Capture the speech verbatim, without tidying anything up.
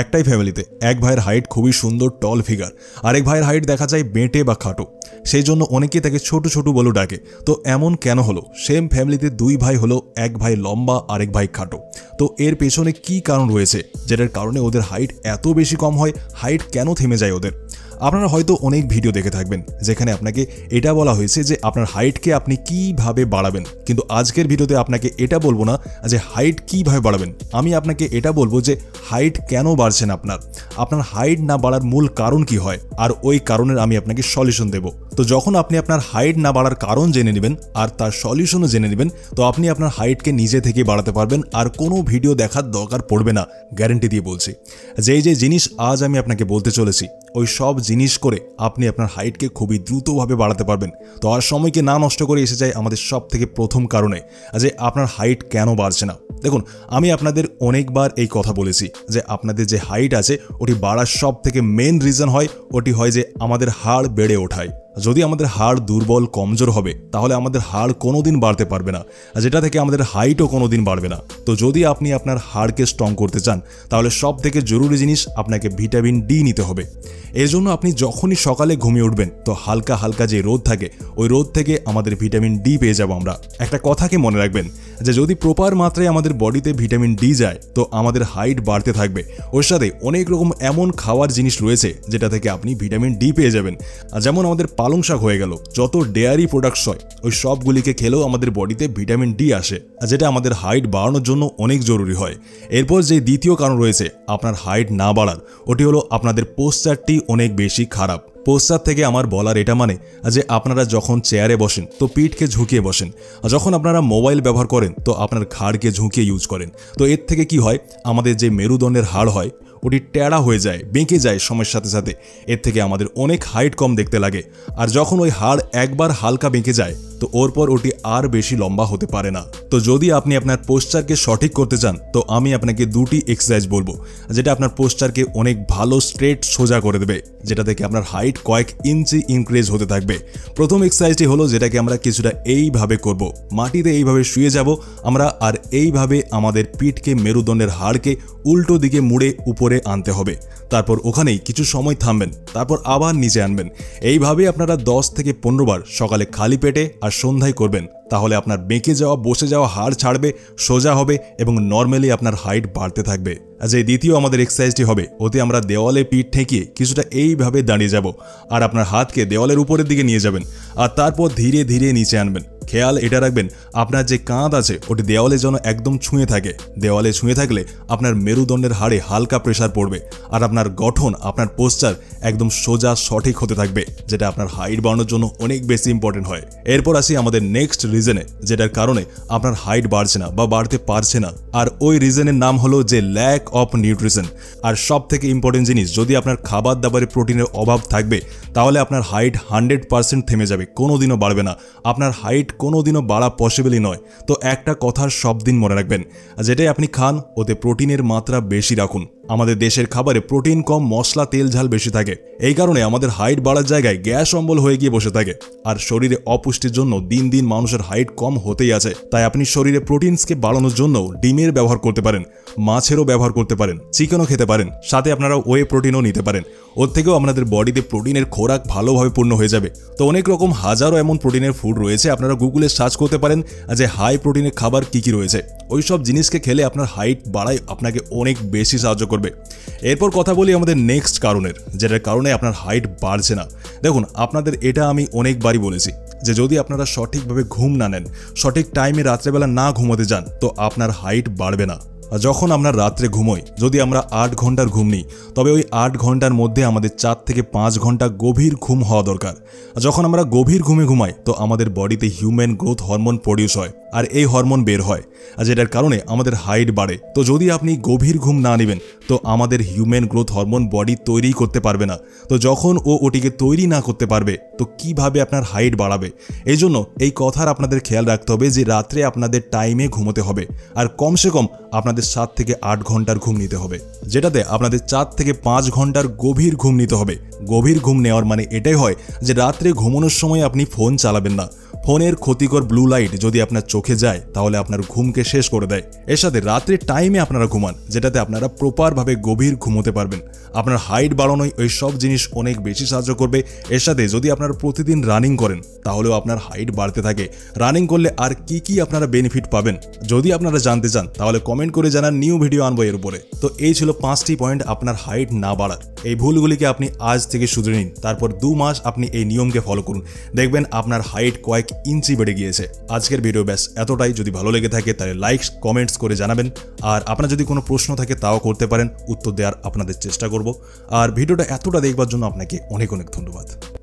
একটাই ফ্যামিলিতে এক ভাইয়ের হাইট খুবই সুন্দর টল ফিগার, আরেক ভাইয়ের হাইট দেখা যায় বেঁটে বা খাটো, সেই জন্য অনেকেই তাকে ছোট ছোট বলে ডাকে। তো এমন কেন হলো? সেম ফ্যামিলিতে দুই ভাই হলো, এক ভাই লম্বা আরেক ভাই খাটো। তো এর পেছনে কি কারণ রয়েছে যেটার কারণে ওদের হাইট এত বেশি কম হয়? হাইট কেন থেমে যায় ওদের? আপনারা হয়তো অনেক ভিডিও দেখে থাকবেন যেখানে আপনাকে এটা বলা হয়েছে যে আপনার হাইটকে আপনি কীভাবে বাড়াবেন, কিন্তু আজকের ভিডিওতে আপনাকে এটা বলবো না যে হাইট কীভাবে বাড়াবেন। আমি আপনাকে এটা বলবো যে হাইট কেন বাড়ছে না আপনার, আপনার হাইট না বাড়ার মূল কারণ কি হয়, আর ওই কারণের আমি আপনাকে সলিউশন দেব। তো যখন আপনি আপনার হাইট না বাড়ার কারণ জেনে নেবেন আর তার সলিউশনও জেনে নেবেন, তো আপনি আপনার হাইটকে নিজে থেকে বাড়াতে পারবেন, আর কোনো ভিডিও দেখার দরকার পড়বে না, গ্যারান্টি দিয়ে বলছি। যেই যে জিনিস আজ আমি আপনাকে বলতে চলেছি ওই সব জিনিস করে আপনি আপনার হাইটকে খুবই দ্রুতভাবে বাড়াতে পারবেন। তো আর সময়কে না নষ্ট করে এসে যায় আমাদের সব থেকে প্রথম কারণে, যে আপনার হাইট কেন বাড়ছে না। দেখুন, আমি আপনাদের অনেকবার এই কথা বলেছি যে আপনাদের যে হাইট আছে ওটি বাড়ার সব থেকে মেন রিজন হয় ওটি হয় যে আমাদের হাড় বেড়ে ওঠায়। যদি আমাদের হাড় দুর্বল কমজোর হবে তাহলে আমাদের হাড় কোনোদিন বাড়তে পারবে না, যেটা থেকে আমাদের হাইটও কোনোদিন বাড়বে না। তো যদি আপনি আপনার হাড়কে স্ট্রং করতে চান তাহলে সব থেকে জরুরি জিনিস আপনাকে ভিটামিন ডি নিতে হবে। এর জন্য আপনি যখনই সকালে ঘুমিয়ে উঠবেন তো হালকা হালকা যে রোদ থাকে ওই রোদ থেকে আমাদের ভিটামিন ডি পেয়ে যাবো আমরা। একটা কথাকে মনে রাখবেন যে যদি প্রপার মাত্রায় আমাদের বডিতে ভিটামিন ডি যায় তো আমাদের হাইট বাড়তে থাকবে। ওর সাথে অনেক রকম এমন খাওয়ার জিনিস রয়েছে যেটা থেকে আপনি ভিটামিন ডি পেয়ে যাবেন, যেমন আমাদের পালং শাক হয়ে গেল, যত ডেয়ারি প্রোডাক্টস হয় ওই সবগুলিকে খেলেও আমাদের বডিতে ভিটামিন ডি আসে, যেটা আমাদের হাইট বাড়ানোর জন্য অনেক জরুরি হয়। এরপর যে দ্বিতীয় কারণ রয়েছে আপনার হাইট না বাড়ার, ওটি হলো আপনাদের পোস্টারটি অনেক বেশি খারাপ। পোস্টার থেকে আমার বলার এটা মানে যে আপনারা যখন চেয়ারে বসেন তো পিঠকে ঝুঁকিয়ে বসেন, যখন আপনারা মোবাইল ব্যবহার করেন তো আপনার ঘাড়কে ঝুঁকিয়ে ইউজ করেন। তো এর থেকে কি হয়, আমাদের যে মেরুদণ্ডের হাড় হয় ওটি ট্যাড়া হয়ে যায়, বেঁকে যায় সময়ের সাথে সাথে, এর থেকে আমাদের অনেক হাইট কম দেখতে লাগে। আর যখন ওই হাড় একবার হালকা বেঁকে যায় তো ওর পর ওটি আর বেশি লম্বা হতে পারে না। তো যদি আপনি আপনার পোস্টারকে সঠিক করতে চান তো আমি আপনাকে দুটি এক্সারসাইজ বলবো যেটা আপনার পোস্টারকে অনেক ভালো স্ট্রেট সোজা করে দেবে, যেটা থেকে আপনার হাইট কয়েক ইঞ্চি ইনক্রিজ হতে থাকবে। প্রথম এক্সারসাইজটি হলো যেটাকে আমরা কিছুটা এইভাবে করব, মাটিতে এইভাবে শুয়ে যাব আমরা, আর এইভাবে আমাদের পিঠকে মেরুদণ্ডের হাড়কে উল্টো দিকে মুড়ে উপরে আনতে হবে। তারপর ওখানেই কিছু সময় থামবেন, তারপর আবার নিচে আনবেন। এইভাবে আপনারা দশ থেকে পনেরো বার সকালে খালি পেটে আর সন্ধ্যায় করবেন, তাহলে আপনার বেঁকে যাওয়া বসে যাওয়া হাড় ছাড়বে, সোজা হবে এবং নর্মালি আপনার হাইট বাড়তে থাকবে। যে দ্বিতীয় আমাদের এক্সারসাইজটি হবে ওতে আমরা দেওয়ালে পিঠ ঠেকিয়ে কিছুটা এইভাবে দাঁড়িয়ে যাব, আর আপনার হাতকে দেওয়ালের উপরের দিকে নিয়ে যাবেন আর তারপর ধীরে ধীরে নিচে আনবেন। খেয়াল এটা রাখবেন আপনার যে কাঁধ আছে ওটি দেওয়ালে যেন একদম ছুঁয়ে থাকে। দেওয়ালে ছুঁয়ে থাকলে আপনার মেরুদণ্ডের হাড়ে হালকা প্রেশার পড়বে আর আপনার গঠন, আপনার পোস্টার একদম সোজা সঠিক হতে থাকবে, যেটা আপনার হাইট বাড়ানোর জন্য অনেক বেশি ইম্পর্টেন্ট হয়। এরপর আসি আমাদের নেক্সট রিজনে, যেটার কারণে আপনার হাইট বাড়ছে না বা বাড়তে পারছে না, আর ওই রিজনের নাম হলো যে ল্যাক অফ নিউট্রিশন। আর সব থেকে ইম্পর্টেন্ট জিনিস, যদি আপনার খাবার দাবারে প্রোটিনের অভাব থাকবে তাহলে আপনার হাইট হান্ড্রেড পারসেন্ট থেমে যাবে, কোনোদিনও বাড়বে না। আপনার হাইট কোনোদিনও বাড়া পসিবলই নয়। তো একটা কথা সব দিন মনে রাখবেন, যেটাই আপনি খান ওতে প্রোটিনের মাত্রা বেশি রাখুন। আমাদের দেশের খাবারে প্রোটিন কম, মশলা তেল ঝাল বেশি থাকে, এই কারণে আমাদের হাইট বাড়ার জায়গায় গ্যাস অম্বল হয়ে গিয়ে বসে থাকে। আর শরীরে অপুষ্টির জন্য দিন দিন মানুষের হাইট কম হতেই আছে, তাই আপনি শরীরে প্রোটিনসকে বাড়ানোর জন্য ডিমের ব্যবহার করতে পারেন, মাছেরও ব্যবহার করতে পারেন, চিকেনও খেতে পারেন, সাথে আপনারা ওয়ে প্রোটিনও নিতে পারেন, ওর থেকেও আপনাদের বডিতে প্রোটিনের খোরাক ভালোভাবে পূর্ণ হয়ে যাবে। তো অনেক রকম হাজারো এমন প্রোটিনের ফুড রয়েছে, আপনারা গুগলে সার্চ করতে পারেন যে হাই প্রোটিনের খাবার কী কী রয়েছে, ওই সব জিনিসকে খেলে আপনার হাইট বাড়ায় আপনাকে অনেক বেশি সাহায্য করবে। এরপর কথা বলি আমাদের নেক্সট কারণের, যেটার কারণে আপনার হাইট বাড়ছে না। দেখুন, আপনাদের এটা আমি অনেকবারই বলেছি যে যদি আপনারা সঠিকভাবে ঘুম না নেন, সঠিক টাইমে রাত্রেবেলা না ঘুমোতে যান তো আপনার হাইট বাড়বে না। যখন আমরা রাত্রে ঘুমোই, যদি আমরা আট ঘন্টার ঘুম নিই তবে ওই আট ঘন্টার মধ্যে আমাদের চার থেকে পাঁচ ঘন্টা গভীর ঘুম হওয়া দরকার। যখন আমরা গভীর ঘুমে ঘুমাই তো আমাদের বডিতে হিউম্যান গ্রোথ হরমোন প্রডিউস হয়, আর এই হরমোন বের হয় আর যেটার কারণে আমাদের হাইট বাড়ে। তো যদি আপনি গভীর ঘুম না নেবেন তো আমাদের হিউম্যান গ্রোথ হরমোন বডি তৈরি করতে পারবে না। তো যখন ও ওটিকে তৈরি না করতে পারবে তো কিভাবে আপনার হাইট বাড়াবে? এই জন্য এই কথার আপনাদের খেয়াল রাখতে হবে যে রাত্রে আপনাদের টাইমে ঘুমোতে হবে, আর কমসে কম আপনাদের সাত থেকে আট ঘন্টার ঘুম নিতে হবে, যেটাতে আপনাদের চার থেকে পাঁচ ঘন্টার গভীর ঘুম নিতে হবে। গভীর ঘুম নেওয়ার মানে এটাই হয় যে রাত্রে ঘুমানোর সময় আপনি ফোন চালাবেন না, ফোনের ক্ষতিকর ব্লু লাইট যদি আপনার চোখে যায় তাহলে আপনার ঘুমকে শেষ করে দেয়। এর সাথে রাত্রে টাইমে আপনারা ঘুমান, যেটাতে আপনারা প্রপারভাবে গভীর ঘুমোতে পারবেন। আপনার হাইট বাড়ানোই ওই সব জিনিস অনেক বেশি সাহায্য করবে। এর সাথে যদি আপনারা প্রতিদিন রানিং করেন তাহলেও আপনার হাইট বাড়তে থাকে। রানিং করলে আর কি কি আপনারা বেনিফিট পাবেন যদি আপনারা জানতে চান তাহলে কমেন্ট করে জানান, নিউ ভিডিও আনবো এর উপরে। তো এই ছিল পাঁচটি পয়েন্ট আপনার হাইট না বাড়ার। এই ভুলগুলিকে আপনি আজ থেকে শুধরে নিন, তারপর দু মাস আপনি এই নিয়মকে ফলো করুন, দেখবেন আপনার হাইট কয়েক ইঞ্চি বেড়ে গিয়েছে। আজকের ভিডিও ব্যাস এতটাই। যদি ভালো লেগে থাকে তাহলে লাইক কমেন্টস করে জানাবেন, আর আপনার যদি কোনো প্রশ্ন থাকে তাও করতে পারেন, উত্তর দেওয়ার আপনাদের চেষ্টা করব। আর ভিডিওটা এতটা দেখবার জন্য আপনাকে অনেক অনেক ধন্যবাদ।